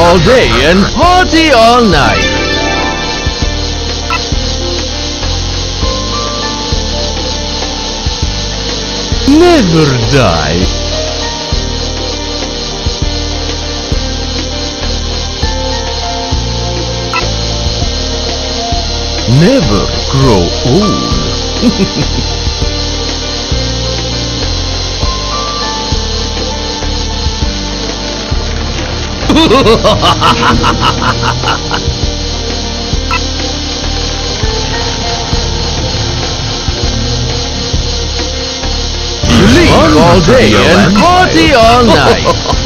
All day and party all night. Never die. never grow old. Drink all day and party all night.